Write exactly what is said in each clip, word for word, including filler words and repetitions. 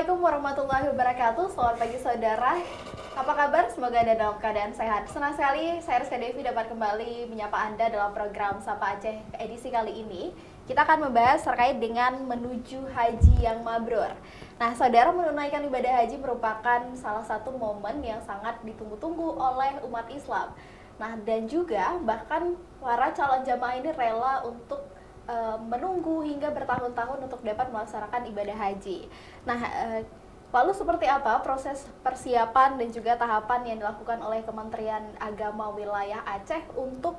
Assalamualaikum warahmatullahi wabarakatuh. Selamat pagi saudara. Apa kabar? Semoga Anda dalam keadaan sehat. Senang sekali saya Riska Devi dapat kembali menyapa Anda dalam program Sapa Aceh edisi kali ini. Kita akan membahas terkait dengan menuju haji yang mabrur. Nah, saudara, menunaikan ibadah haji merupakan salah satu momen yang sangat ditunggu-tunggu oleh umat Islam. Nah, dan juga bahkan para calon jamaah ini rela untuk menunggu hingga bertahun-tahun untuk dapat melaksanakan ibadah haji. Nah, lalu seperti apa proses persiapan dan juga tahapan yang dilakukan oleh Kementerian Agama Wilayah Aceh untuk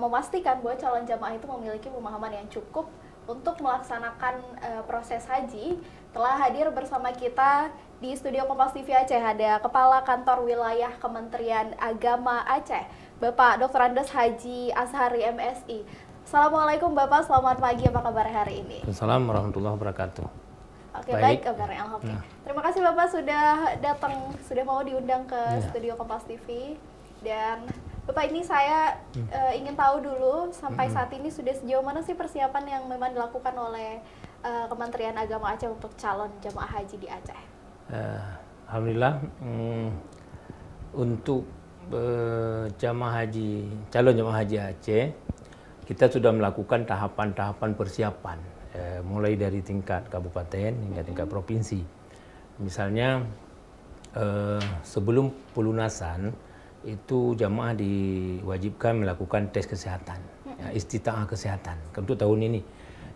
memastikan bahwa calon jamaah itu memiliki pemahaman yang cukup untuk melaksanakan proses haji? Telah hadir bersama kita di studio Kompas T V Aceh ada Kepala Kantor Wilayah Kementerian Agama Aceh, Bapak Doktor Andes Haji Ashari M Si. Assalamualaikum Bapak, selamat pagi, apa kabar hari ini? Assalamualaikum warahmatullahi wabarakatuh. Oke, baik, baik kabarnya, alhamdulillah. Nah. Terima kasih Bapak sudah datang, sudah mau diundang ke ya. studio Kompas T V. Dan Bapak, ini saya hmm. uh, ingin tahu dulu sampai hmm. saat ini sudah sejauh mana sih persiapan yang memang dilakukan oleh uh, Kementerian Agama Aceh untuk calon jemaah haji di Aceh? Uh, alhamdulillah, um, untuk uh, jemaah haji, calon jemaah haji Aceh, kita sudah melakukan tahapan-tahapan persiapan, eh, mulai dari tingkat kabupaten hingga tingkat provinsi. Misalnya, eh, sebelum pelunasan, itu jamaah diwajibkan melakukan tes kesehatan, ya, istitaah kesehatan, untuk tahun ini.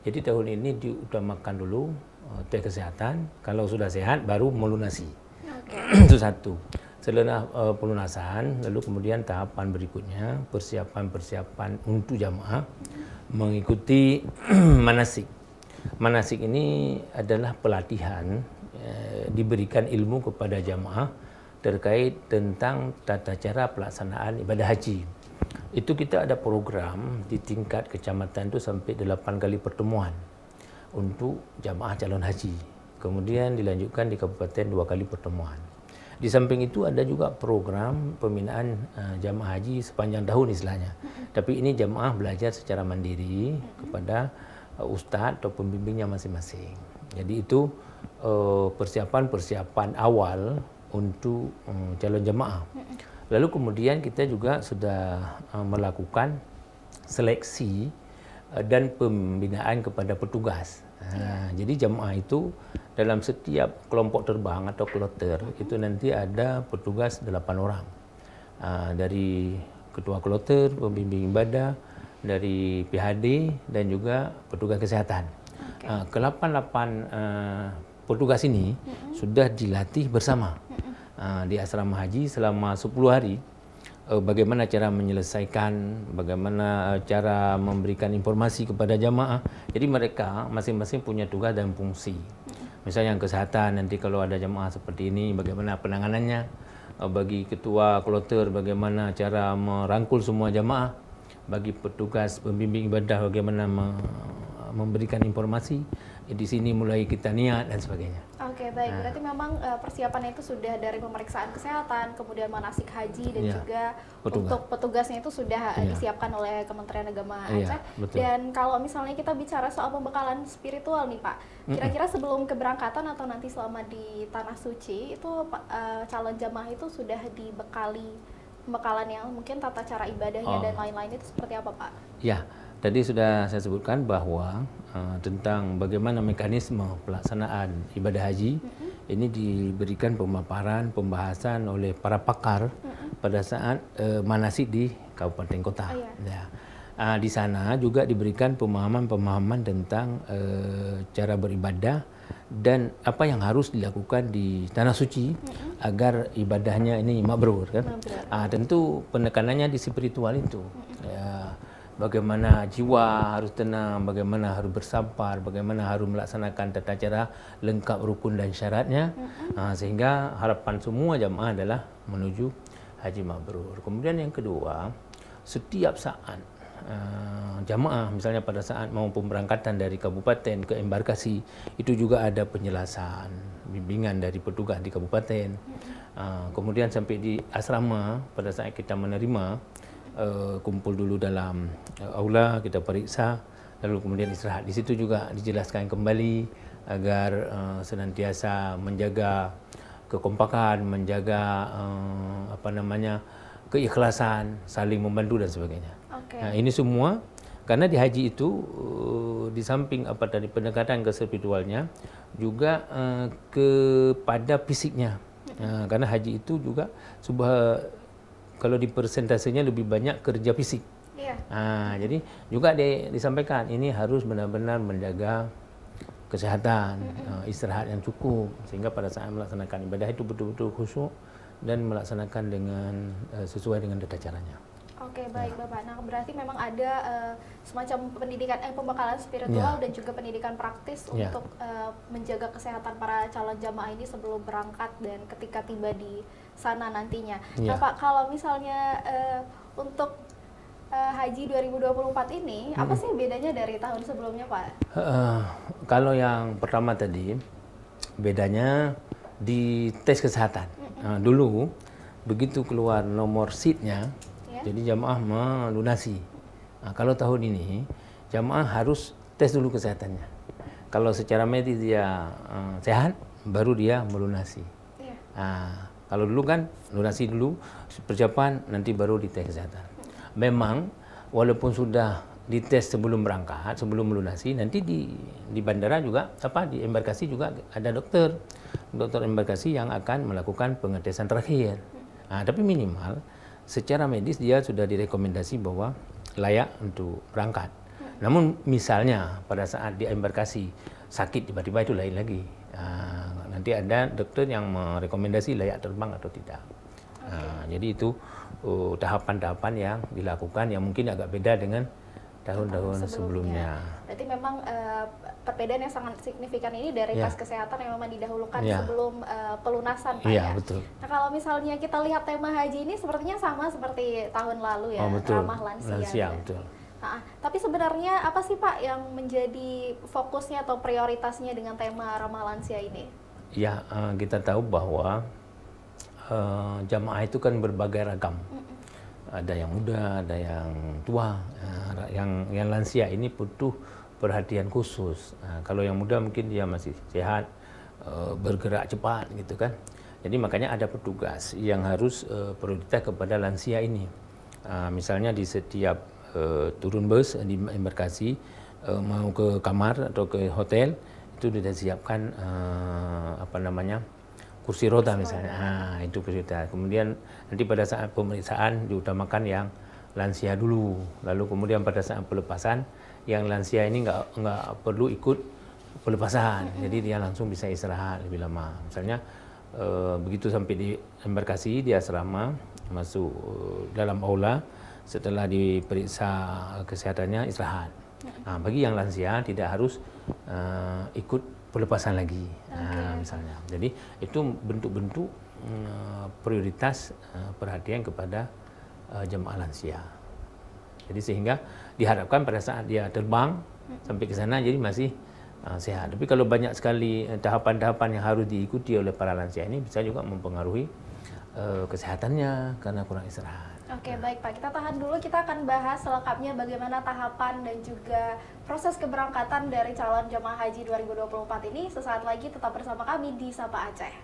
Jadi tahun ini diutamakan dulu eh, tes kesehatan, kalau sudah sehat baru melunasi. Okay. Itu satu. Setelah uh, pelunasan, lalu kemudian tahapan berikutnya persiapan-persiapan untuk jamaah mengikuti manasik. Manasik ini adalah pelatihan eh, diberikan ilmu kepada jamaah terkait tentang tata cara pelaksanaan ibadah haji. Itu kita ada program di tingkat kecamatan itu sampai delapan kali pertemuan untuk jamaah calon haji. Kemudian dilanjutkan di kabupaten dua kali pertemuan. Di samping itu ada juga program pembinaan uh, jamaah haji sepanjang tahun istilahnya. Mm-hmm. Tapi ini jamaah belajar secara mandiri mm-hmm. kepada uh, ustadz atau pembimbingnya masing-masing. Jadi itu persiapan-persiapan uh, awal untuk um, calon jamaah. Mm-hmm. Lalu kemudian kita juga sudah uh, melakukan seleksi uh, dan pembinaan kepada petugas. Nah, jadi jemaah itu dalam setiap kelompok terbang atau kloter mm-hmm. itu nanti ada petugas delapan orang, uh, dari ketua kloter, pembimbing ibadah, dari P H D dan juga petugas kesehatan. Okay. Uh, kedelapan-delapan uh, petugas ini mm-hmm. sudah dilatih bersama mm-hmm. uh, di asrama haji selama sepuluh hari. Bagaimana cara menyelesaikan, bagaimana cara memberikan informasi kepada jamaah. Jadi mereka masing-masing punya tugas dan fungsi. Misalnya yang kesehatan, nanti kalau ada jamaah seperti ini, bagaimana penanganannya. Bagi ketua kloter, bagaimana cara merangkul semua jamaah. Bagi petugas pembimbing ibadah, bagaimana memberikan informasi. Di sini mulai kita niat dan sebagainya. Oke, okay, baik. Berarti nah. memang uh, persiapannya itu sudah dari pemeriksaan kesehatan, kemudian manasik haji, dan ya, juga petugas. Untuk petugasnya itu sudah ya. disiapkan oleh Kementerian Agama Aceh. Ya, dan kalau misalnya kita bicara soal pembekalan spiritual nih Pak, kira-kira sebelum keberangkatan atau nanti selama di Tanah Suci, itu uh, calon jamaah itu sudah dibekali pembekalan yang mungkin tata cara ibadahnya oh. dan lain-lain itu seperti apa Pak? Ya, tadi sudah saya sebutkan bahwa uh, tentang bagaimana mekanisme pelaksanaan ibadah haji mm-hmm. ini diberikan pemaparan, pembahasan oleh para pakar mm-hmm. pada saat uh, manasik di kabupaten kota. Oh, yeah. ya. uh, di sana juga diberikan pemahaman-pemahaman tentang uh, cara beribadah dan apa yang harus dilakukan di tanah suci mm-hmm. agar ibadahnya ini mabrur kan. Mabrur. Uh, tentu penekanannya di spiritual itu. Mm-hmm. Uh, Bagaimana jiwa harus tenang, bagaimana harus bersabar, bagaimana harus melaksanakan tata cara lengkap rukun dan syaratnya. Mm-hmm. Nah, sehingga harapan semua jamaah adalah menuju haji mabrur. Kemudian yang kedua, setiap saat uh, jamaah misalnya pada saat mau pemberangkatan dari kabupaten ke embarkasi, itu juga ada penjelasan, bimbingan dari petugas di kabupaten. Mm-hmm. Uh, kemudian sampai di asrama pada saat kita menerima, Uh, kumpul dulu dalam uh, aula, kita periksa, lalu kemudian istirahat. Di situ juga dijelaskan kembali agar uh, senantiasa menjaga kekompakan, menjaga uh, apa namanya keikhlasan, saling membantu dan sebagainya. Okay. Nah, ini semua karena di haji itu uh, di samping apa tadi pendekatan ke spiritualnya juga uh, kepada fisiknya. Nah, karena haji itu juga sebuah, kalau di persentasenya lebih banyak kerja fisik. Yeah. Nah, jadi juga di, disampaikan ini harus benar-benar menjaga kesehatan, mm-hmm. istirahat yang cukup, sehingga pada saat melaksanakan ibadah itu betul-betul khusyuk dan melaksanakan dengan uh, sesuai dengan tata caranya. Oke, baik ya. Bapak. Nah, berarti memang ada uh, semacam pendidikan eh, pembekalan spiritual ya. Dan juga pendidikan praktis ya. Untuk uh, menjaga kesehatan para calon jamaah ini sebelum berangkat dan ketika tiba di sana nantinya. Ya. Nah, Pak, kalau misalnya uh, untuk uh, Haji dua ribu dua puluh empat ini, hmm. apa sih bedanya dari tahun sebelumnya, Pak? Uh, kalau yang pertama tadi, bedanya di tes kesehatan. Mm-hmm. Nah, dulu, begitu keluar nomor seatnya, jadi jamaah melunasi. Nah, kalau tahun ini jamaah harus tes dulu kesehatannya. Kalau secara medis dia uh, sehat, baru dia melunasi. Yeah. Nah, kalau dulu kan lunasi dulu persiapan, nanti baru dites kesehatan. Memang walaupun sudah dites sebelum berangkat, sebelum melunasi, nanti di di bandara juga apa di embarkasi juga ada dokter dokter embarkasi yang akan melakukan pengetesan terakhir. Nah, tapi minimal secara medis dia sudah direkomendasi bahwa layak untuk berangkat. Hmm. Namun misalnya pada saat di embarkasi sakit tiba-tiba itu lain lagi. Nah, nanti ada dokter yang merekomendasi layak terbang atau tidak. Okay. Nah, jadi itu tahapan-tahapan uh, yang dilakukan yang mungkin agak beda dengan tahun-tahun sebelumnya. sebelumnya. Berarti memang uh, perbedaan yang sangat signifikan ini dari yeah. pas kesehatan yang memang didahulukan yeah. sebelum uh, pelunasan, Pak. Yeah, ya? Betul. Nah, kalau misalnya kita lihat tema haji ini sepertinya sama seperti tahun lalu ya, oh, ramah lansia. lansia ya. Betul. Nah, tapi sebenarnya apa sih, Pak, yang menjadi fokusnya atau prioritasnya dengan tema ramah lansia ini? Ya, uh, kita tahu bahwa uh, jamaah itu kan berbagai ragam. Mm-mm. Ada yang muda, ada yang tua, nah, yang yang lansia ini butuh perhatian khusus. Nah, kalau yang muda mungkin dia masih sehat, e, bergerak cepat gitu kan. Jadi makanya ada petugas yang harus e, prioritas kepada lansia ini. Nah, misalnya di setiap e, turun bus di embarkasi e, mau ke kamar atau ke hotel itu sudah siapkan e, apa namanya? kursi roda misalnya, nah, itu kursi roda. Kemudian nanti pada saat pemeriksaan diutamakan yang lansia dulu, lalu kemudian pada saat pelepasan yang lansia ini nggak nggak perlu ikut pelepasan, jadi dia langsung bisa istirahat lebih lama. Misalnya e, begitu sampai di embarkasi di asrama masuk dalam aula, setelah diperiksa kesehatannya istirahat. Nah, bagi yang lansia tidak harus e, ikut pelepasan lagi, okay. nah, misalnya. Jadi itu bentuk-bentuk uh, prioritas uh, perhatian kepada uh, jemaah lansia. Jadi sehingga diharapkan pada saat dia terbang hmm. sampai ke sana jadi masih uh, sehat. Tapi kalau banyak sekali tahapan-tahapan yang harus diikuti oleh para lansia ini bisa juga mempengaruhi uh, kesehatannya karena kurang istirahat. Oke, okay, baik, Pak. Kita tahan dulu, kita akan bahas selengkapnya bagaimana tahapan dan juga proses keberangkatan dari calon jemaah haji dua ribu dua puluh empat ini sesaat lagi. Tetap bersama kami di Sapa Aceh.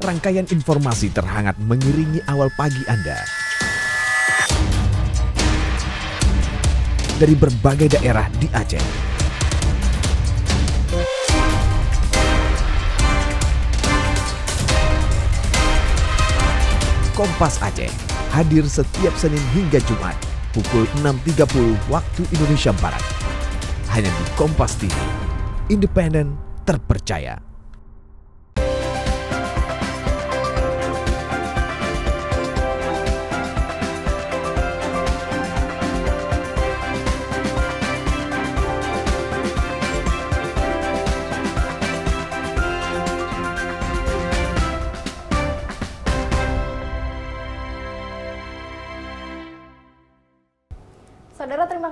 Rangkaian informasi terhangat mengiringi awal pagi Anda. Dari berbagai daerah di Aceh. Kompas Aceh hadir setiap Senin hingga Jumat pukul enam tiga puluh waktu Indonesia Barat. Hanya di Kompas T V, independen, terpercaya.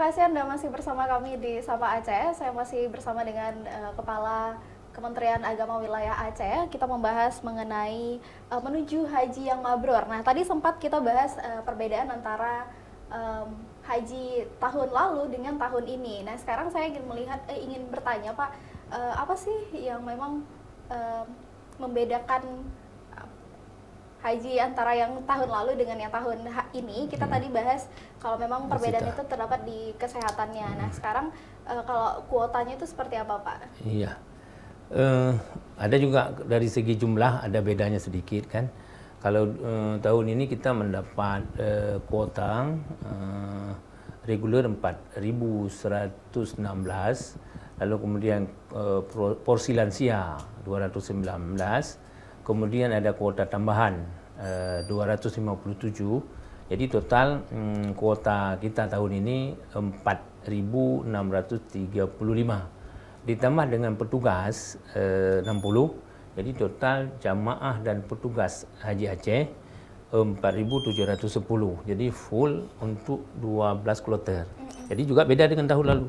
kasih Anda masih bersama kami di Sapa Aceh. Saya masih bersama dengan uh, Kepala Kementerian Agama Wilayah Aceh. Kita membahas mengenai uh, menuju haji yang mabrur. Nah, tadi sempat kita bahas uh, perbedaan antara um, haji tahun lalu dengan tahun ini. Nah, sekarang saya ingin melihat, eh, ingin bertanya Pak, uh, apa sih yang memang uh, membedakan haji antara yang tahun lalu dengan yang tahun ini? Kita hmm. tadi bahas kalau memang perbedaan Masita. itu terdapat di kesehatannya. Hmm. Nah sekarang e, kalau kuotanya itu seperti apa Pak? Iya, e, ada juga dari segi jumlah ada bedanya sedikit kan. Kalau e, tahun ini kita mendapat e, kuota e, reguler empat ribu seratus enam belas, lalu kemudian e, porsi lansia dua ratus sembilan belas. Kemudian ada kuota tambahan eh, dua ratus lima puluh tujuh. Jadi total hmm, kuota kita tahun ini empat ribu enam ratus tiga puluh lima. Ditambah dengan petugas eh, enam puluh. Jadi total jamaah dan petugas Haji Aceh empat ribu tujuh ratus sepuluh. Jadi full untuk dua belas kloter. Jadi juga beda dengan tahun lalu.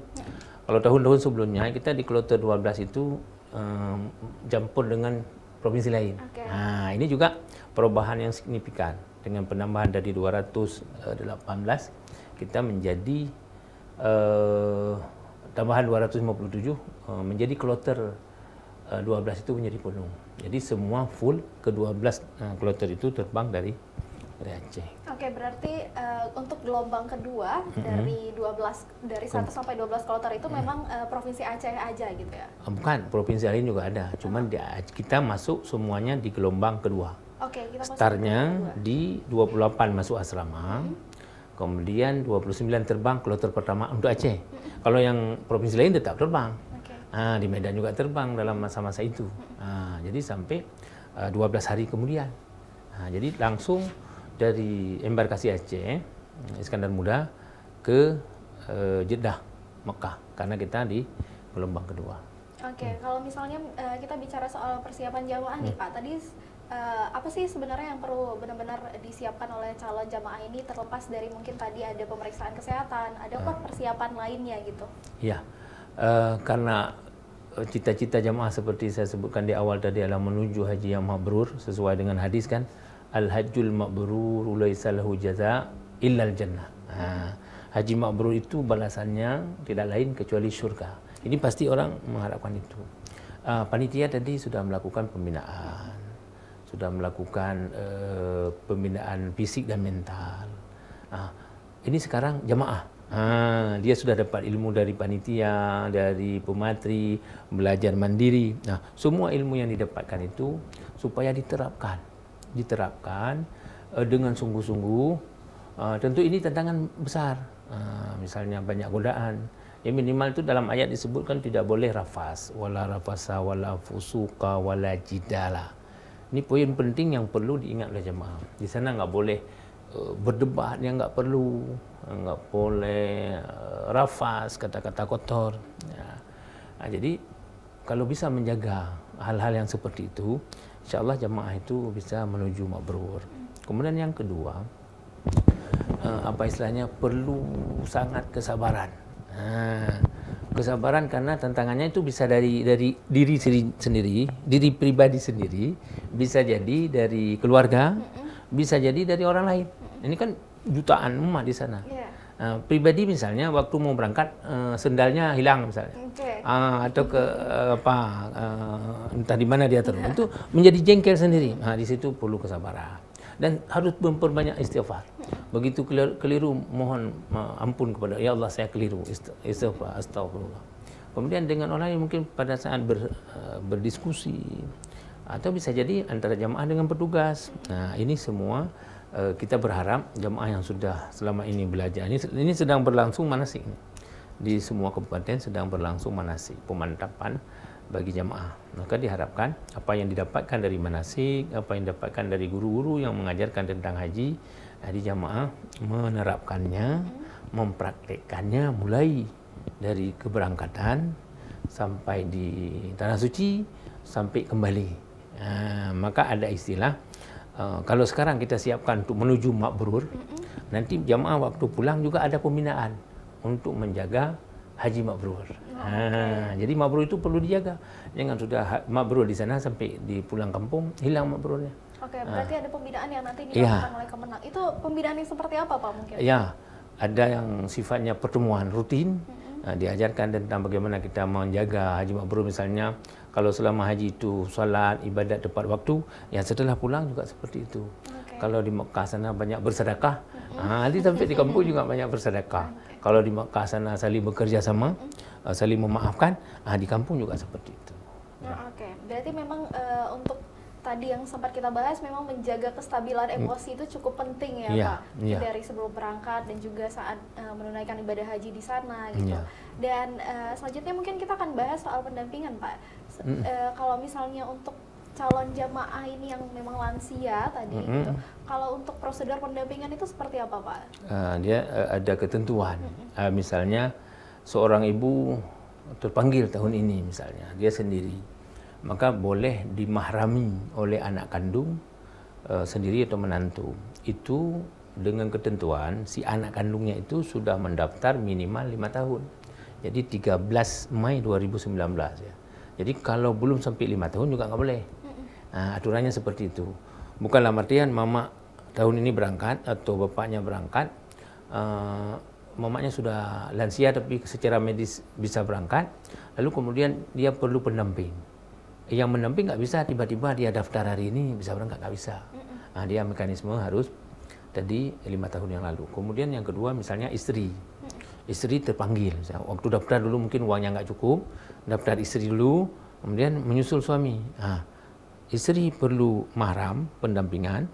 Kalau tahun-tahun sebelumnya kita di kloter dua belas itu eh, campur dengan provinsi lain. Okay. Nah, ini juga perubahan yang signifikan dengan penambahan dari dua ratus delapan belas kita menjadi eh, tambahan dua ratus lima puluh tujuh eh, menjadi kloter eh, dua belas itu menjadi penuh. Jadi semua full ke dua belas eh, kloter itu terbang dari dari Aceh. Oke, okay, berarti uh, untuk gelombang kedua mm-hmm. dari dua belas dari satu sampai dua belas kloter itu mm-hmm. memang uh, provinsi Aceh aja gitu ya? Bukan, provinsi lain juga ada. Cuman di, kita masuk semuanya di gelombang kedua. Oke, okay, kita masuk. Startnya di dua puluh delapan masuk asrama. Mm-hmm. Kemudian dua puluh sembilan terbang kloter pertama untuk Aceh. Mm-hmm. Kalau yang provinsi lain tetap terbang. Okay. Nah, di Medan juga terbang dalam masa-masa itu. Mm-hmm. Nah, jadi sampai uh, dua belas hari kemudian. Nah, jadi langsung dari embarkasi Aceh, Iskandar Muda ke uh, Jeddah, Mekah, karena kita di gelombang kedua. Oke, okay, hmm. kalau misalnya uh, kita bicara soal persiapan jamaah hmm. nih Pak, tadi uh, apa sih sebenarnya yang perlu benar-benar disiapkan oleh calon jamaah ini, terlepas dari mungkin tadi ada pemeriksaan kesehatan, ada apa uh, persiapan lainnya gitu? Iya, uh, karena cita-cita jamaah seperti saya sebutkan di awal tadi adalah menuju haji yang mabrur, sesuai dengan hadis kan, al-hajjul mabrur laisa lahu jaza illal jannah. Nah, haji mabrur itu balasannya tidak lain kecuali syurga. Ini pasti orang mengharapkan itu. Uh, panitia tadi sudah melakukan pembinaan, sudah melakukan uh, pembinaan fisik dan mental. Uh, ini sekarang jamaah, uh, dia sudah dapat ilmu dari panitia, dari pemateri, belajar mandiri. Nah, semua ilmu yang didapatkan itu supaya diterapkan. diterapkan uh, dengan sungguh-sungguh. Uh, tentu ini tantangan besar. Uh, misalnya banyak godaan. Ya minimal itu dalam ayat disebutkan tidak boleh rafas, wala rafasa wala fusuka wala jidala. Ini poin penting yang perlu diingat oleh jemaah. Di sana nggak boleh uh, berdebat yang nggak perlu, nggak boleh uh, rafas, kata-kata kotor. Ya. Nah, jadi kalau bisa menjaga hal-hal yang seperti itu, insya Allah jamaah itu bisa menuju mabrur. Kemudian yang kedua, eh, apa istilahnya, perlu sangat kesabaran. Nah, kesabaran karena tantangannya itu bisa dari dari diri sendiri, diri pribadi sendiri, bisa jadi dari keluarga, bisa jadi dari orang lain. Ini kan jutaan umat di sana. Uh, pribadi misalnya waktu mau berangkat uh, sendalnya hilang misalnya, okay. uh, atau ke uh, apa uh, entah di mana dia terlupa, yeah. itu menjadi jengkel sendiri. Nah, di situ perlu kesabaran dan harus memperbanyak istighfar. Begitu keliru, keliru mohon uh, ampun kepada ya Allah, saya keliru, istighfar, astagfirullah. Kemudian dengan orang yang mungkin pada saat ber, uh, berdiskusi, atau bisa jadi antara jamaah dengan petugas. Nah, ini semua kita berharap jamaah yang sudah selama ini belajar, ini, ini sedang berlangsung manasik di semua kabupaten, sedang berlangsung manasik pemantapan bagi jamaah. Maka diharapkan apa yang didapatkan dari manasik, apa yang didapatkan dari guru-guru yang mengajarkan tentang haji, jadi jamaah menerapkannya, mempraktikkannya mulai dari keberangkatan sampai di tanah suci sampai kembali. Nah, maka ada istilah, Uh, kalau sekarang kita siapkan untuk menuju mabrur, mm-hmm. nanti jamaah waktu pulang juga ada pembinaan. untuk menjaga haji mabrur. Oh, nah, okay. Jadi mabrur itu perlu dijaga. Jangan sudah mabrur di sana sampai di pulang kampung hilang mabrurnya. Oke, okay, berarti nah. ada pembinaan yang nanti dilakukan ya. oleh Kemenang. Itu pembinaan yang seperti apa, Pak, mungkin? Ya, ada yang sifatnya pertemuan rutin. Mm-hmm. Nah, diajarkan tentang bagaimana kita menjaga haji mabrur, misalnya kalau selama haji itu salat, ibadat tepat waktu, yang setelah pulang juga seperti itu. Okay. Kalau di Mekah sana banyak bersedekah. Mm-hmm. Nah, di sampai di kampung juga banyak bersedekah. Okay. Kalau di Mekah sana saling bekerja sama, mm-hmm. saling memaafkan, nah, di kampung juga seperti itu. Nah, nah. Oke, okay. Berarti memang uh, untuk tadi yang sempat kita bahas, memang menjaga kestabilan emosi itu cukup penting ya, yeah, Pak, yeah. dari sebelum berangkat dan juga saat uh, menunaikan ibadah haji di sana gitu. Yeah. Dan uh, selanjutnya mungkin kita akan bahas soal pendampingan, Pak. Mm. Uh, kalau misalnya untuk calon jamaah ini yang memang lansia tadi, mm -hmm. gitu, kalau untuk prosedur pendampingan itu seperti apa, Pak? Uh, dia uh, ada ketentuan. Mm -hmm. uh, misalnya seorang ibu terpanggil tahun ini misalnya, dia sendiri, maka boleh dimahrami oleh anak kandung uh, sendiri atau menantu. Itu dengan ketentuan si anak kandungnya itu sudah mendaftar minimal lima tahun. Jadi tiga belas Mei dua ribu sembilan belas ya. Jadi kalau belum sampai lima tahun juga nggak boleh. Nah, aturannya seperti itu. Bukanlah artian mama tahun ini berangkat atau bapaknya berangkat, uh, mamanya sudah lansia tapi secara medis bisa berangkat, lalu kemudian dia perlu pendamping. Yang mendamping nggak bisa tiba-tiba dia daftar hari ini bisa berangkat, nggak bisa. Nah, dia mekanisme harus tadi lima tahun yang lalu. Kemudian yang kedua misalnya istri, istri terpanggil. Misalnya, waktu daftar dulu mungkin uangnya nggak cukup, daftar istri dulu, kemudian menyusul suami. Nah, istri perlu mahram pendampingan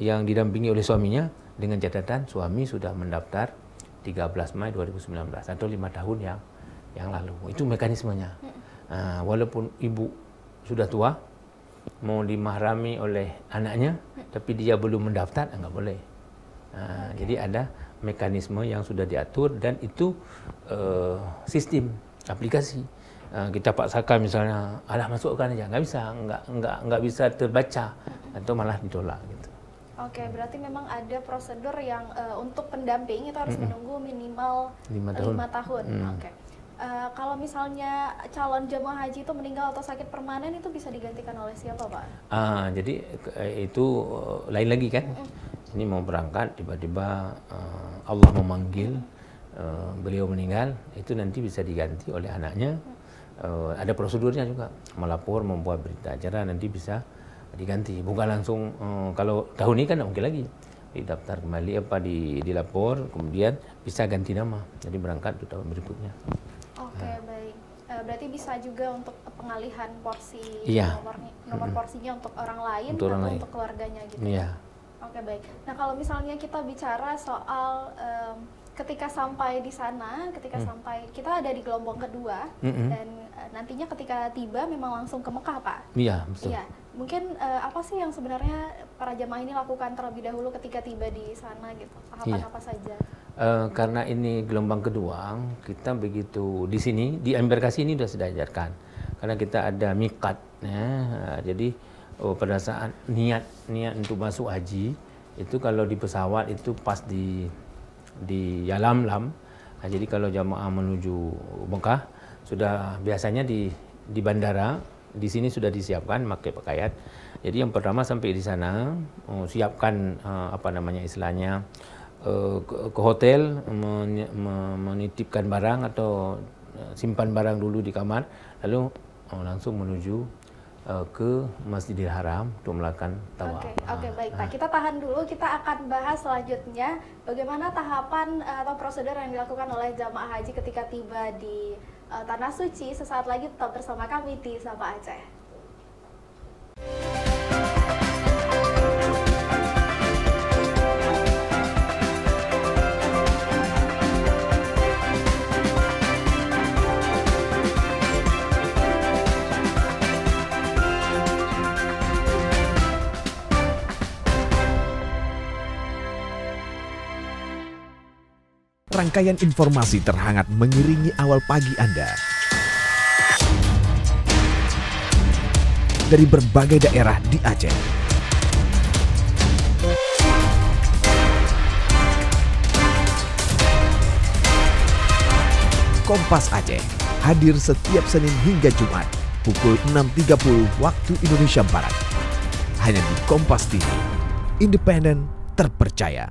yang didampingi oleh suaminya dengan catatan suami sudah mendaftar tiga belas Mei dua ribu sembilan belas atau lima tahun yang yang lalu. Itu mekanismenya. Nah, walaupun ibu sudah tua, mau dimahrami oleh anaknya, tapi dia belum mendaftar, enggak boleh. Nah, okay. Jadi ada mekanisme yang sudah diatur dan itu uh, sistem, aplikasi. Uh, kita paksakan misalnya, alah masukkan aja, nggak bisa, nggak, nggak, nggak bisa terbaca, atau malah ditolak gitu. Oke, okay, berarti memang ada prosedur yang uh, untuk pendamping itu harus mm -mm. menunggu minimal lima tahun. lima tahun. Mm. Oke. Okay. Uh, kalau misalnya calon jemaah haji itu meninggal atau sakit permanen, itu bisa digantikan oleh siapa, Pak? Ah, jadi itu uh, lain lagi kan. Mm-hmm. Ini mau berangkat tiba-tiba uh, Allah memanggil, uh, beliau meninggal, itu nanti bisa diganti oleh anaknya. Uh, ada prosedurnya juga, melapor, membuat berita acara, nanti bisa diganti. Bukan langsung uh, kalau tahun ini kan nggak mungkin lagi didaftar kembali, apa di dilapor kemudian bisa ganti nama, jadi berangkat untuk tahun berikutnya. Oke, okay, baik. Berarti bisa juga untuk pengalihan porsi, yeah. nomor, nomor porsinya untuk orang lain atau untuk, untuk keluarganya gitu. Yeah. Oke, okay, baik. Nah, kalau misalnya kita bicara soal um, ketika sampai di sana, ketika mm. sampai, kita ada di gelombang kedua, mm -hmm. dan uh, nantinya ketika tiba memang langsung ke Mekah, Pak? Iya, betul. Iya. Mungkin uh, apa sih yang sebenarnya para jamaah ini lakukan terlebih dahulu ketika tiba di sana gitu? Tahapan iya. apa saja? Uh, karena ini gelombang kedua, kita begitu di sini, di embarkasi ini sudah sudah diajarkan. Karena kita ada mikat, ya. Jadi oh, pada saat niat niat untuk masuk haji, itu kalau di pesawat itu pas di di Yalamlam. Nah, jadi kalau jamaah menuju Mekah, sudah biasanya di di bandara, di sini sudah disiapkan pakai pakaian. Jadi yang pertama sampai di sana, oh, siapkan uh, apa namanya istilahnya, ke hotel, menitipkan barang atau simpan barang dulu di kamar, lalu langsung menuju ke Masjidil Haram untuk melakukan tawaf. Oke, okay, okay, baik Pak. Kita tahan dulu, kita akan bahas selanjutnya bagaimana tahapan atau prosedur yang dilakukan oleh jamaah haji ketika tiba di Tanah Suci. Sesaat lagi tetap bersama kami di Sapa Aceh. Rangkaian informasi terhangat mengiringi awal pagi Anda. Dari berbagai daerah di Aceh. Kompas Aceh hadir setiap Senin hingga Jumat pukul enam tiga puluh waktu Indonesia Barat. Hanya di Kompas T V, independen, terpercaya.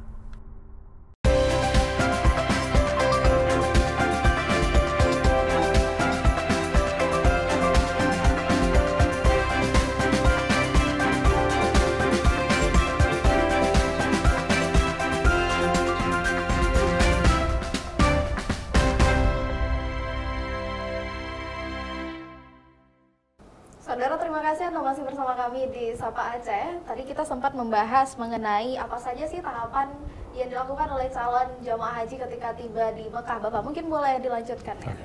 Saudara, terima kasih Anda masih bersama kami di Sapa Aceh. Tadi kita sempat membahas mengenai apa saja sih tahapan yang dilakukan oleh calon jamaah haji ketika tiba di Mekah. Bapak mungkin boleh dilanjutkan ya?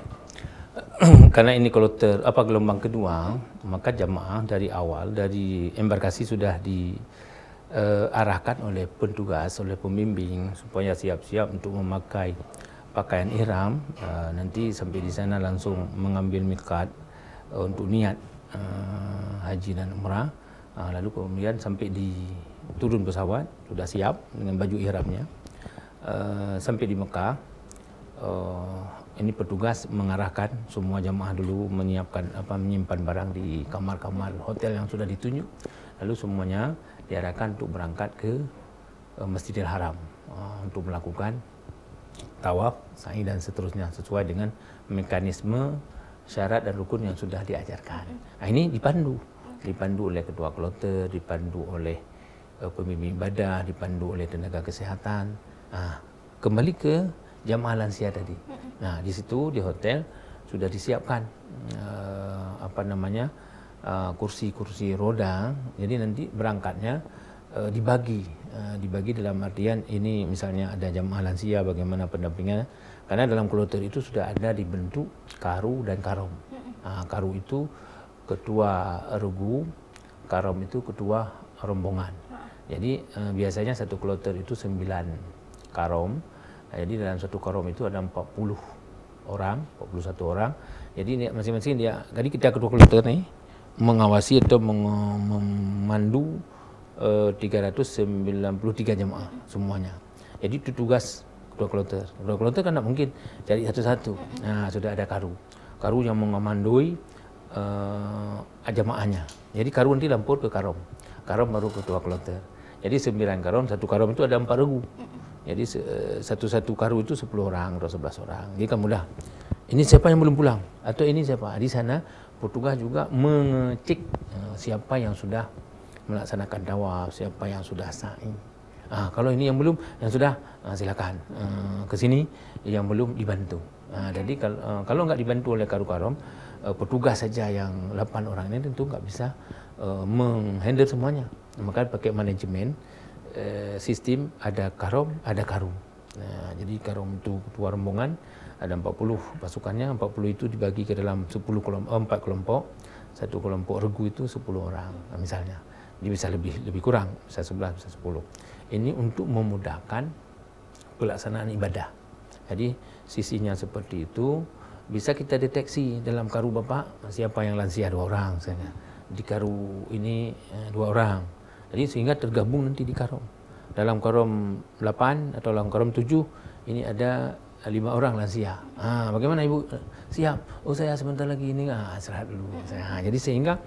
Karena ini kalau ter, apa gelombang kedua, maka jamaah dari awal, dari embarkasi sudah diarahkan uh, oleh petugas, oleh pembimbing supaya siap-siap untuk memakai pakaian ihram. Uh, nanti sampai di sana langsung mengambil miqat uh, untuk niat Uh, haji dan umrah, uh, lalu kemudian sampai di turun pesawat sudah siap dengan baju ihramnya, uh, sampai di Mekah. Uh, ini petugas mengarahkan semua jamaah dulu menyiapkan apa menyimpan barang di kamar-kamar hotel yang sudah ditunjuk, lalu semuanya diarahkan untuk berangkat ke uh, Masjidil Haram uh, untuk melakukan tawaf, sa'i dan seterusnya sesuai dengan mekanisme syarat dan rukun yang sudah diajarkan. Nah, ini dipandu, dipandu oleh ketua kloter, dipandu oleh uh, pembimbing ibadah, dipandu oleh tenaga kesehatan. Nah, kembali ke jamaah lansia tadi. Nah, di situ di hotel sudah disiapkan uh, apa namanya kursi-kursi uh, roda. Jadi nanti berangkatnya uh, dibagi, uh, dibagi dalam artian ini misalnya ada jamaah lansia, bagaimana pendampingannya. Karena dalam kloter itu sudah ada dibentuk karu dan karom. Nah, karu itu ketua regu, karom itu ketua rombongan. Jadi eh, biasanya satu kloter itu sembilan karom. Nah, jadi dalam satu karom itu ada empat puluh orang, empat puluh satu orang. Jadi masing-masing dia, jadi kita ketua kloter nih mengawasi atau meng memandu eh, tiga ratus sembilan puluh tiga jemaah semuanya. Jadi itu tugas dua kloter, dua kloter kan tidak mungkin cari satu-satu. Nah, sudah ada karu, karu yang mengomandoi uh, jamaahnya. Jadi karu nanti lampor ke karom, karom baru ketua kloter. Jadi sembilan karom, satu karom itu ada empat regu. Jadi satu-satu karu itu sepuluh orang atau sebelas orang. Jadi kan mudah. Ini siapa yang belum pulang atau ini siapa? Di sana petugas juga mengecek uh, siapa yang sudah melaksanakan tawaf, siapa yang sudah sa'i. Ah, kalau ini yang belum, yang sudah ah, silakan ah, ke sini, yang belum dibantu. Ah, jadi kalau ah, kalau nggak dibantu oleh karu karom, eh, petugas saja yang delapan orang ini tentu nggak bisa eh, menghandle semuanya. Maka pakai manajemen eh, sistem, ada karom, ada karu. Nah, jadi karom itu ketua rombongan, ada empat puluh pasukannya, empat puluh itu dibagi ke dalam sepuluh kelompok, oh, empat kelompok, satu kelompok regu itu sepuluh orang, nah, misalnya. Dia bisa lebih lebih kurang, bisa sebelas, bisa sepuluh. Ini untuk memudahkan pelaksanaan ibadah. Jadi sisinya seperti itu bisa kita deteksi dalam karu bapak siapa yang lansia dua orang, misalnya di karu ini dua orang. Jadi sehingga tergabung nanti di karom. Dalam karom delapan atau dalam karom tujuh ini ada lima orang lansia. Ah, bagaimana ibu? Siap. Oh, saya sebentar lagi ini ah, istirahat dulu. Nah, jadi sehingga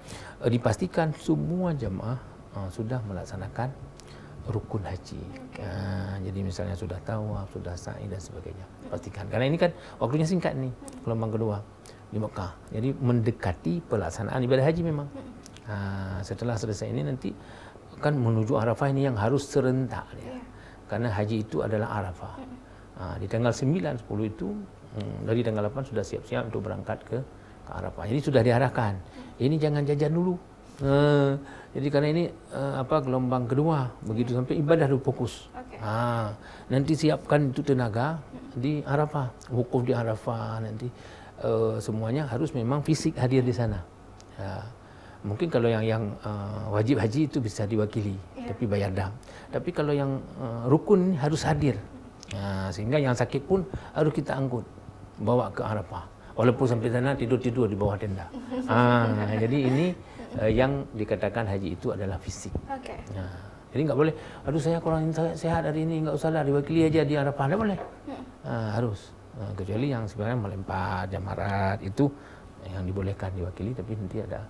eh, dipastikan semua jamaah eh, sudah melaksanakan rukun haji. Nah, jadi misalnya sudah tawaf, sudah sa'i dan sebagainya. Pastikan. Karena ini kan waktunya singkat nih, gelombang kedua di Mekah. Jadi mendekati pelaksanaan ibadah haji memang. Nah, setelah selesai ini nanti kan menuju Arafah ini yang harus serentak ya. Karena haji itu adalah Arafah. Nah, di tanggal sembilan, sepuluh itu hmm, dari tanggal delapan sudah siap-siap untuk berangkat ke, ke Arafah. Jadi sudah diarahkan. Ini jangan jajan dulu. Uh, jadi karena ini uh, apa gelombang kedua, begitu sampai ibadah dulu fokus. Okay. Nah, nanti siapkan itu tenaga di Arafah, wukuf di Arafah nanti uh, semuanya harus memang fisik hadir di sana. Ya. Mungkin kalau yang yang uh, wajib haji itu bisa diwakili, yeah. tapi bayar dam. Tapi kalau yang uh, rukun harus hadir. Nah, sehingga yang sakit pun harus kita angkut, bawa ke Arafah. Walaupun sampai sana tidur-tidur di bawah tenda. Ah, jadi ini eh, yang dikatakan haji itu adalah fisik. Okay. Nah, jadi nggak boleh, aduh saya kurang sehat hari ini, nggak usah lah, diwakili aja di Arafah. Nggak boleh. Nah, harus. kecuali yang sebenarnya melempar jamarat itu yang dibolehkan diwakili, tapi nanti ada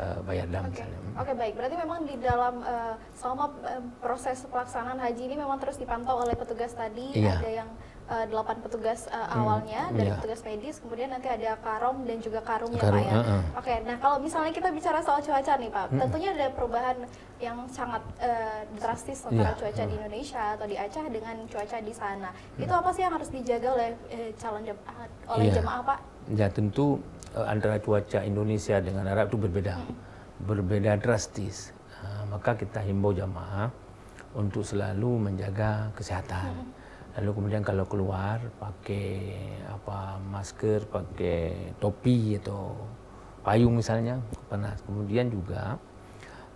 uh, bayar dam. Oke, okay. okay, baik. Berarti memang di dalam uh, selama uh, proses pelaksanaan haji ini memang terus dipantau oleh petugas tadi. Iya. Ada yang delapan petugas uh, awalnya hmm, dari iya. petugas medis, kemudian nanti ada karom dan juga karumnya, Karum, Pak ya. Uh, uh. Oke, nah kalau misalnya kita bicara soal cuaca nih Pak, hmm. tentunya ada perubahan yang sangat uh, drastis antara yeah. cuaca hmm. di Indonesia atau di Aceh dengan cuaca di sana. Hmm. Itu apa sih yang harus dijaga oleh uh, calon jemaah, oleh yeah. jemaah Pak? Ya tentu uh, antara cuaca Indonesia dengan Arab itu berbeda, hmm. berbeda drastis. Uh, maka kita himbau jemaah untuk selalu menjaga kesehatan. Hmm. Lalu kemudian kalau keluar pakai apa masker, pakai topi atau payung misalnya panas. Kemudian juga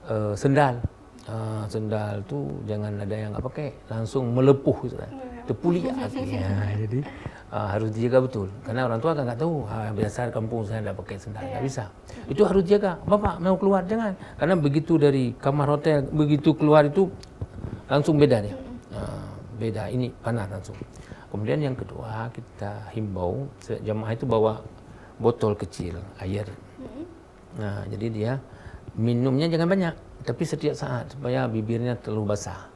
uh, sendal, uh, sendal tuh jangan ada yang nggak pakai langsung melepuh, terpuli akhirnya. Jadi uh, harus dijaga betul. Karena orang tua kan nggak tahu, ah, biasa kampung saya nggak pakai sendal, nggak bisa. Itu harus dijaga. Bapak mau keluar jangan, karena begitu dari kamar hotel begitu keluar itu langsung beda nih. Uh, beda, ini panas langsung. Kemudian yang kedua kita himbau jamaah itu bawa botol kecil air. Nah jadi dia minumnya jangan banyak, tapi setiap saat supaya bibirnya terlalu basah.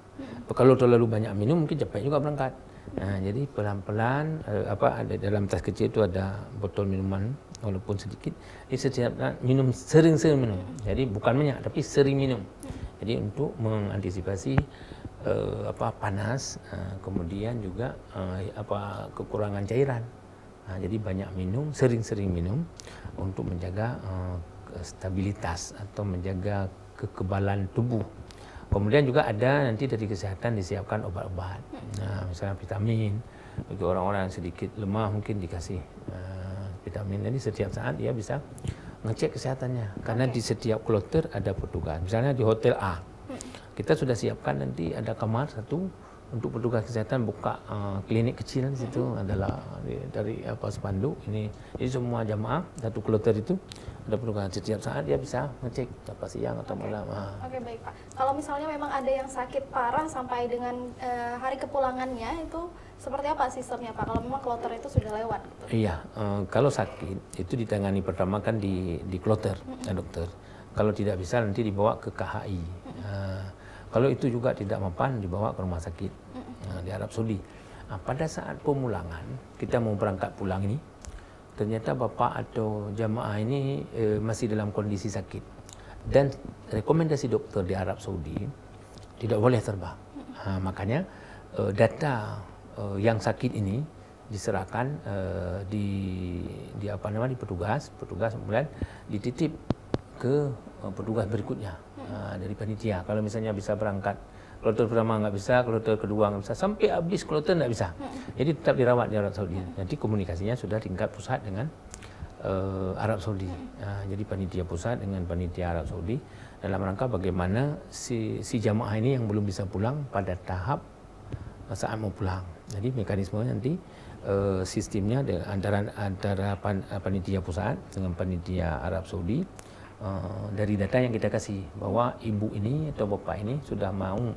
Kalau terlalu banyak minum mungkin capek juga berangkat. Nah jadi pelan-pelan apa ada dalam tas kecil itu ada botol minuman walaupun sedikit. Jadi setiap minum sering-sering minum. Jadi bukan banyak tapi sering minum. Jadi untuk mengantisipasi Uh, apa panas, uh, kemudian juga uh, apa kekurangan cairan. Nah, jadi banyak minum, sering-sering minum untuk menjaga uh, stabilitas atau menjaga kekebalan tubuh. Kemudian juga ada nanti dari kesehatan disiapkan obat-obat. Nah, misalnya vitamin bagi orang-orang yang sedikit lemah mungkin dikasih uh, vitamin. Jadi setiap saat dia bisa ngecek kesehatannya karena okay. di setiap kloter ada petugas. Misalnya di hotel A. Kita sudah siapkan nanti ada kamar satu untuk petugas kesehatan buka uh, klinik kecil di situ adalah dari apa spanduk ini. Jadi semua jamaah satu kloter itu ada petugas setiap saat dia bisa ngecek apa siang atau okay. malam. Ah. Oke okay, baik Pak. Kalau misalnya memang ada yang sakit parah sampai dengan uh, hari kepulangannya itu seperti apa sistemnya Pak? Kalau memang kloter itu sudah lewat? Gitu. Iya, uh, kalau sakit itu ditangani pertama kan di di kloter ya, dokter. Kalau tidak bisa nanti dibawa ke K H I. Uh, Kalau itu juga tidak mempan dibawa ke rumah sakit nah, di Arab Saudi. Nah, pada saat pemulangan kita mau berangkat pulang ini, ternyata bapak atau jamaah ini eh, masih dalam kondisi sakit dan rekomendasi dokter di Arab Saudi tidak boleh terbang. Nah, makanya eh, data eh, yang sakit ini diserahkan eh, di, di apa namanya di petugas, petugas kemudian dititip ke eh, petugas berikutnya. Nah, dari panitia, kalau misalnya bisa berangkat kloter pertama nggak bisa, kloter kedua nggak bisa, sampai habis kloter nggak bisa. Jadi tetap dirawat di Arab Saudi. Jadi komunikasinya sudah tingkat pusat dengan uh, Arab Saudi. Nah, jadi panitia pusat dengan panitia Arab Saudi dalam rangka bagaimana si, si jamaah ini yang belum bisa pulang pada tahap saat mau pulang. Jadi mekanismenya nanti uh, sistemnya antara antara pan, panitia pusat dengan panitia Arab Saudi. Uh, dari data yang kita kasih bahwa ibu ini atau bapak ini sudah mau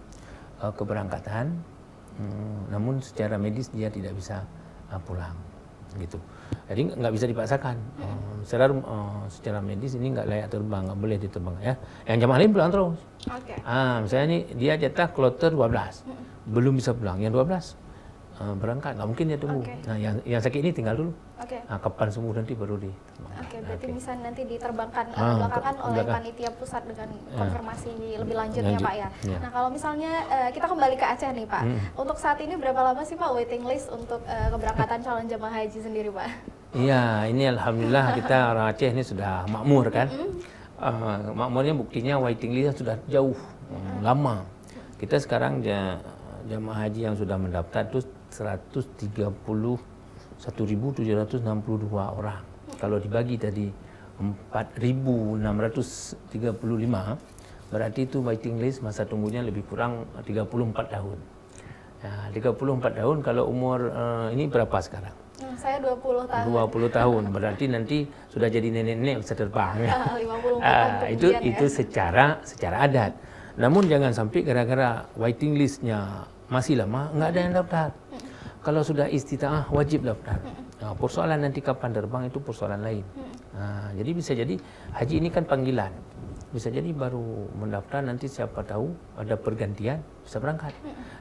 uh, keberangkatan, um, namun secara medis dia tidak bisa uh, pulang, gitu. Jadi nggak bisa dipaksakan. Um, secara uh, secara medis ini nggak layak terbang, nggak boleh diterbang ya. Yang jamaah lain pulang terus. Okay. Ah, misalnya ini dia jatah kloter dua belas, belum bisa pulang. Yang dua belas uh, berangkat, nggak mungkin dia tunggu. Okay. Nah, yang yang sakit ini tinggal dulu. Okay. Nah, kapan sembuh nanti baru di. Oke, okay, berarti okay. bisa nanti diterbangkan ah, belakangan ke, oleh panitia pusat dengan konfirmasi ya. lebih lanjutnya Lanjut. Pak ya. ya. Nah kalau misalnya uh, kita kembali ke Aceh nih Pak, hmm. untuk saat ini berapa lama sih Pak waiting list untuk uh, keberangkatan calon jemaah haji sendiri Pak? Iya, ini alhamdulillah kita orang Aceh ini sudah makmur kan. Hmm. Uh, makmurnya buktinya waiting list sudah jauh hmm. lama. Kita sekarang jemaah haji yang sudah mendaftar itu seratus tiga puluh satu ribu tujuh ratus enam puluh dua orang. Kalau dibagi tadi empat ribu enam ratus tiga puluh lima berarti itu waiting list masa tunggunya lebih kurang tiga puluh empat tahun. Nah, tiga puluh empat tahun kalau umur uh, ini berapa sekarang? Saya dua puluh tahun. dua puluh tahun berarti nanti sudah jadi nenek-nenek bisa terbang. Ya? lima puluh empat tahun itu ya? Itu secara secara adat. Namun jangan sampai gara-gara waiting listnya masih lama nggak ada yang daftar. kalau sudah istitaah wajiblah berangkat. Nah, persoalan nanti kapan terbang itu persoalan lain. Nah, jadi bisa jadi haji ini kan panggilan. Bisa jadi baru mendaftar, nanti siapa tahu ada pergantian bisa berangkat.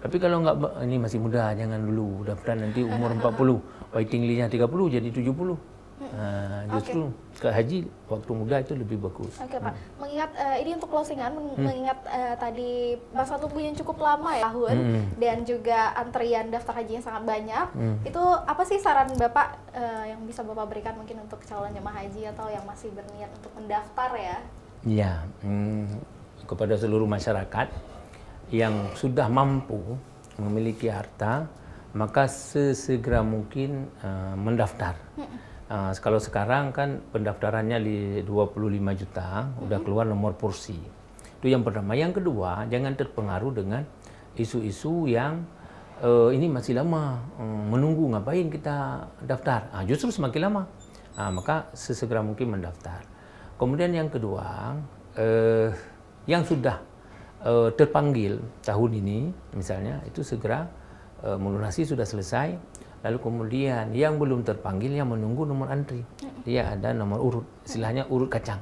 Tapi kalau enggak, ini masih muda, jangan dulu daftar, nanti umur empat puluh, waiting listnya tiga puluh jadi tujuh puluh. Uh, justru okay. ke haji waktu muda itu lebih bagus. Oke okay, Pak, hmm. mengingat uh, ini untuk closingan, hmm. mengingat uh, tadi masa tunggu yang cukup lama ya, tahun hmm. dan juga antrian daftar haji yang sangat banyak, hmm. itu apa sih saran Bapak uh, yang bisa Bapak berikan mungkin untuk calon jemaah haji atau yang masih berniat untuk mendaftar ya? Iya, hmm, kepada seluruh masyarakat yang sudah mampu memiliki harta, maka sesegera mungkin uh, mendaftar. Hmm. Uh, kalau sekarang kan pendaftarannya di dua puluh lima juta, mm-hmm. udah keluar nomor porsi. Itu yang pertama. Yang kedua, jangan terpengaruh dengan isu-isu yang uh, ini masih lama, um, menunggu, ngapain kita daftar. Nah, justru semakin lama. Nah, maka sesegera mungkin mendaftar. Kemudian yang kedua, uh, yang sudah uh, terpanggil tahun ini misalnya, itu segera uh, melunasi, sudah selesai. Lalu kemudian yang belum terpanggil, yang menunggu nomor antri, dia ada nomor urut, istilahnya urut kacang.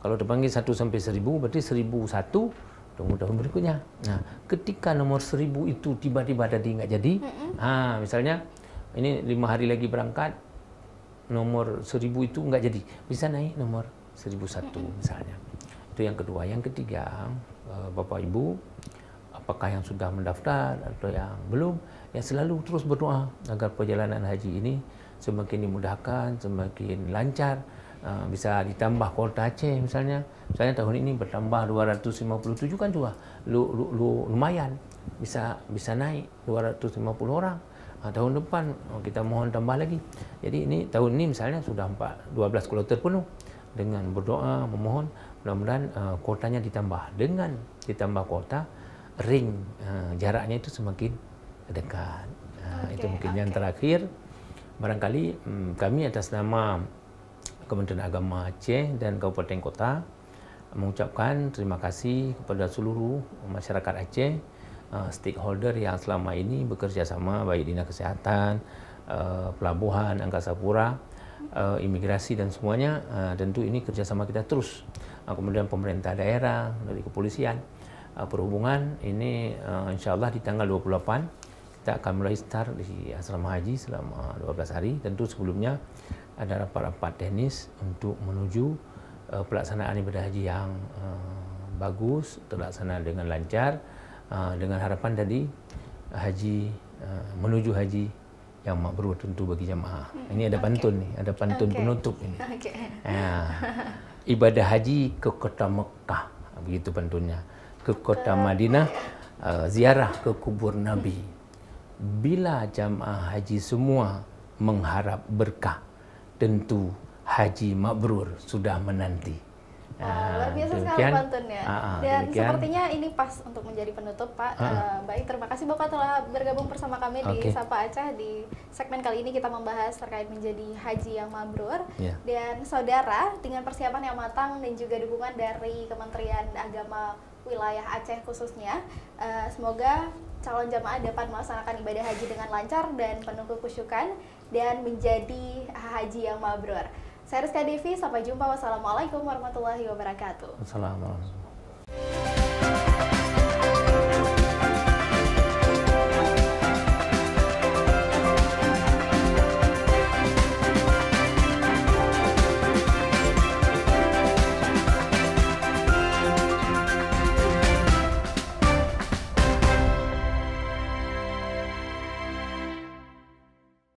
Kalau terpanggil satu sampai seribu, berarti seribu satu, tunggu tahun berikutnya. Nah, ketika nomor seribu itu tiba-tiba tadi nggak jadi, nah, misalnya ini lima hari lagi berangkat, nomor seribu itu nggak jadi, bisa naik nomor seribu satu misalnya. Itu yang kedua. Yang ketiga, Bapak Ibu, apakah yang sudah mendaftar atau yang belum, ya selalu terus berdoa agar perjalanan haji ini semakin dimudahkan, semakin lancar, bisa ditambah kuota Aceh misalnya. Misalnya tahun ini bertambah dua ratus lima puluh tujuh kan juga lu, lu, lu, lumayan, bisa bisa naik dua ratus lima puluh orang. Nah, tahun depan kita mohon tambah lagi. Jadi ini tahun ini misalnya sudah dua belas kloter penuh. Dengan berdoa memohon mudah-mudahan uh, kuotanya ditambah. Dengan ditambah kuota, ring uh, jaraknya itu semakin dekat. Nah, okay, itu mungkin okay. Yang terakhir, barangkali um, kami atas nama Kementerian Agama Aceh dan Kabupaten Kota mengucapkan terima kasih kepada seluruh masyarakat Aceh, uh, stakeholder yang selama ini bekerja sama, baik dinas kesehatan, uh, pelabuhan, angkasa pura, uh, imigrasi dan semuanya. Uh, tentu ini kerjasama kita terus. Uh, kemudian pemerintah daerah, dari kepolisian, perhubungan. Ini uh, insya Allah di tanggal dua puluh delapan kita akan mulai start di asrama haji selama dua belas hari. Tentu sebelumnya ada rapat-rapat teknis untuk menuju uh, pelaksanaan ibadah haji yang uh, bagus, terlaksana dengan lancar, uh, dengan harapan tadi haji uh, menuju haji yang mabrur tentu bagi jamaah. Ini ada okay. pantun nih, ada pantun okay. penutup ini. Okay. Uh, ibadah haji ke kota Mekah, begitu pantunnya. Ke kota Madinah, uh, ziarah ke kubur Nabi. Bila jamaah haji semua mengharap berkah, tentu haji mabrur sudah menanti. Luar biasa sekali pantunnya. Dan sepertinya ini pas untuk menjadi penutup, Pak. Uh, baik, terima kasih Bapak telah bergabung bersama kami okay. di Sapa Aceh. Di segmen kali ini kita membahas terkait menjadi haji yang mabrur. Yeah. Dan saudara, dengan persiapan yang matang dan juga dukungan dari Kementerian Agama wilayah Aceh khususnya, uh, semoga calon jamaah dapat melaksanakan ibadah haji dengan lancar dan penuh kekusyukan dan menjadi haji yang mabrur. Saya Riska Devi, sampai jumpa. Wassalamualaikum warahmatullahi wabarakatuh. Wassalamualaikum.